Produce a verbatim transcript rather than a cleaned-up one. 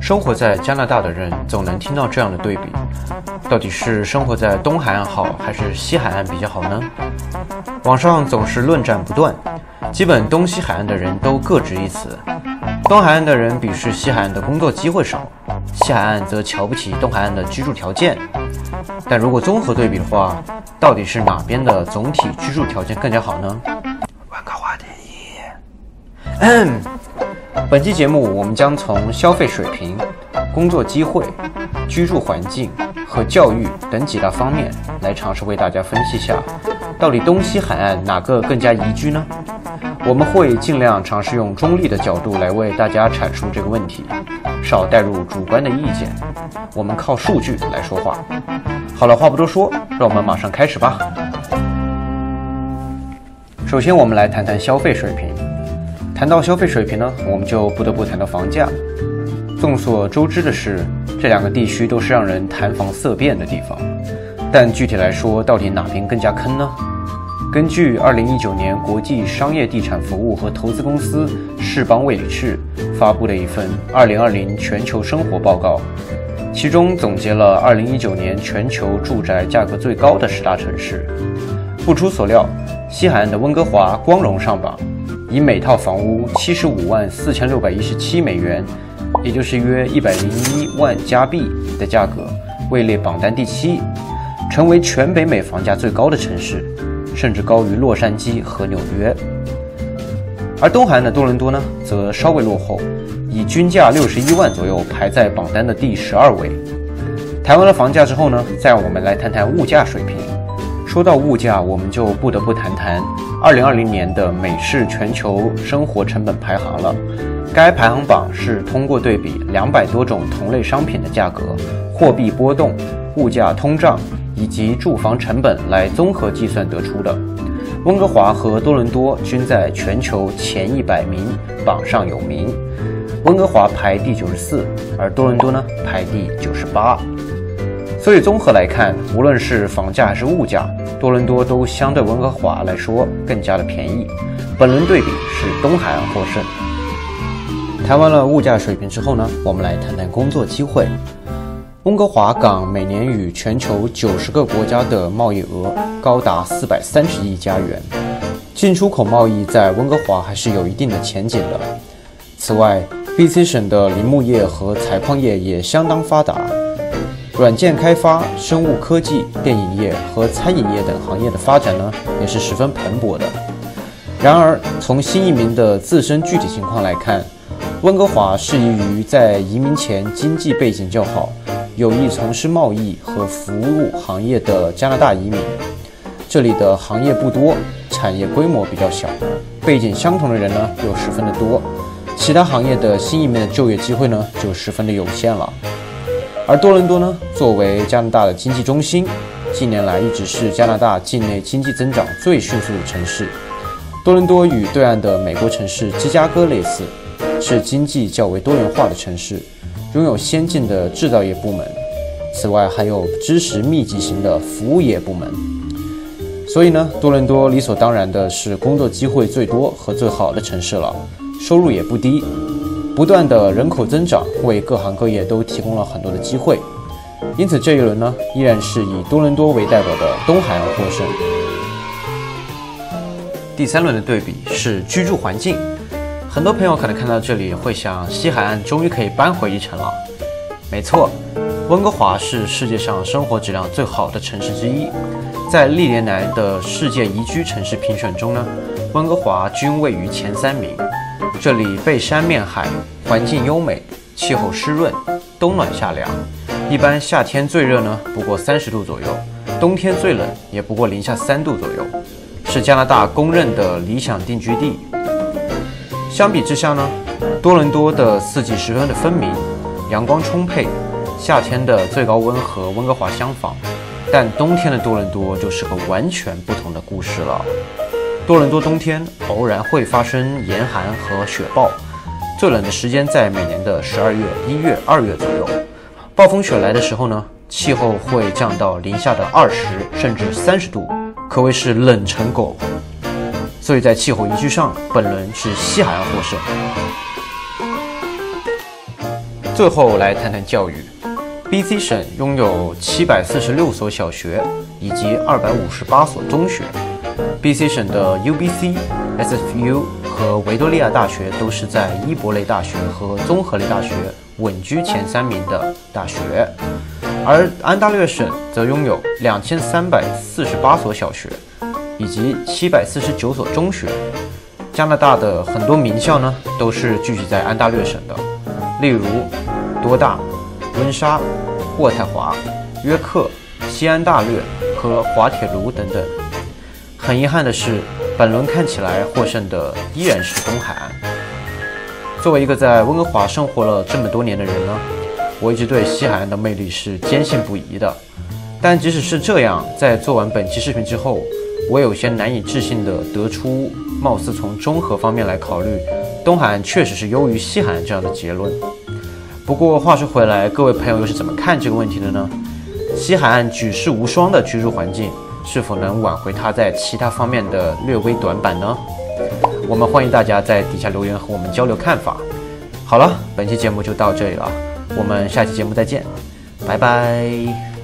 生活在加拿大的人总能听到这样的对比，到底是生活在东海岸好还是西海岸比较好呢？网上总是论战不断，基本东西海岸的人都各执一词。东海岸的人鄙视西海岸的工作机会少，西海岸则瞧不起东海岸的居住条件。但如果综合对比的话，到底是哪边的总体居住条件更加好呢？玩个话题。本期节目，我们将从消费水平、工作机会、居住环境和教育等几大方面来尝试为大家分析下，到底东西海岸哪个更加宜居呢？我们会尽量尝试用中立的角度来为大家阐述这个问题，少带入主观的意见。我们靠数据来说话。好了，话不多说，让我们马上开始吧。首先，我们来谈谈消费水平。谈到消费水平呢，我们就不得不谈到房价。众所周知的是，这两个地区都是让人谈房色变的地方。但具体来说，到底哪边更加坑呢？根据二零一九年国际商业地产服务和投资公司世邦魏理仕发布的一份二零二零全球生活报告，其中总结了二零一九年全球住宅价格最高的十大城市。不出所料，西海岸的温哥华光荣上榜。以每套房屋七十五万四千六百一十七美元，也就是约一百零一万加币的价格，位列榜单第七，成为全北美房价最高的城市，甚至高于洛杉矶和纽约。而东海岸的多伦多呢，则稍微落后，以均价六十一万左右排在榜单的第十二位。谈完了房价之后呢，再让我们来谈谈物价水平。说到物价，我们就不得不谈谈二零二零年的美式全球生活成本排行了。该排行榜是通过对比两百多种同类商品的价格、货币波动、物价通胀以及住房成本来综合计算得出的。温哥华和多伦多均在全球前一百名榜上有名，温哥华排第九十四，而多伦多呢排第九十八。所以综合来看，无论是房价还是物价，多伦多都相对温哥华来说更加的便宜。本轮对比是东海岸获胜。谈完了物价水平之后呢，我们来谈谈工作机会。温哥华港每年与全球九十个国家的贸易额高达四百三十亿加元，进出口贸易在温哥华还是有一定的前景的。此外 B C 省的林木业和采矿业也相当发达，软件开发、生物科技、电影业和餐饮业等行业的发展呢，也是十分蓬勃的。然而，从新移民的自身具体情况来看，温哥华适宜于在移民前经济背景较好、有意从事贸易和服务行业的加拿大移民。这里的行业不多，产业规模比较小，背景相同的人呢又十分的多，其他行业的新移民的就业机会呢就十分的有限了。而多伦多呢，作为加拿大的经济中心，近年来一直是加拿大境内经济增长最迅速的城市。多伦多与对岸的美国城市芝加哥类似，是经济较为多元化的城市，拥有先进的制造业部门，此外还有知识密集型的服务业部门。所以呢，多伦多理所当然的是工作机会最多和最好的城市了，收入也不低。不断的人口增长为各行各业都提供了很多的机会，因此这一轮呢，依然是以多伦多为代表的东海岸获胜。第三轮的对比是居住环境，很多朋友可能看到这里会想，西海岸终于可以搬回一城了。没错，温哥华是世界上生活质量最好的城市之一，在历年来的世界宜居城市评选中呢，温哥华均位于前三名。这里背山面海，环境优美，气候湿润，冬暖夏凉。一般夏天最热呢，不过三十度左右，冬天最冷也不过零下三度左右，是加拿大公认的理想定居地。相比之下呢，多伦多的四季十分的分明，阳光充沛，夏天的最高温和温哥华相仿，但冬天的多伦多就是个完全不同的故事了。多伦多冬天偶然会发生严寒和雪暴，最冷的时间在每年的十二月、一月、二月左右。暴风雪来的时候呢，气候会降到零下的二十甚至三十度，可谓是冷成狗。所以在气候宜居上，本轮是西海岸获胜。最后来谈谈教育。 B C 省拥有七百四十六所小学以及二百五十八所中学。B C 省的 U B C、S F U 和维多利亚大学都是在伊伯雷大学和综合类大学稳居前三名的大学，而安大略省则拥有 两千三百四十八 所小学以及七百四十九所中学。加拿大的很多名校呢都是聚集在安大略省的，例如多大、 温莎、渥太华、约克、西安大略和滑铁卢等等。很遗憾的是，本轮看起来获胜的依然是东海岸。作为一个在温哥华生活了这么多年的人呢，我一直对西海岸的魅力是坚信不疑的。但即使是这样，在做完本期视频之后，我有些难以置信地得出，貌似从综合方面来考虑，东海岸确实是优于西海岸这样的结论。 不过话说回来，各位朋友又是怎么看这个问题的呢？西海岸举世无双的居住环境，是否能挽回它在其他方面的略微短板呢？我们欢迎大家在底下留言和我们交流看法。好了，本期节目就到这里了，我们下期节目再见，拜拜。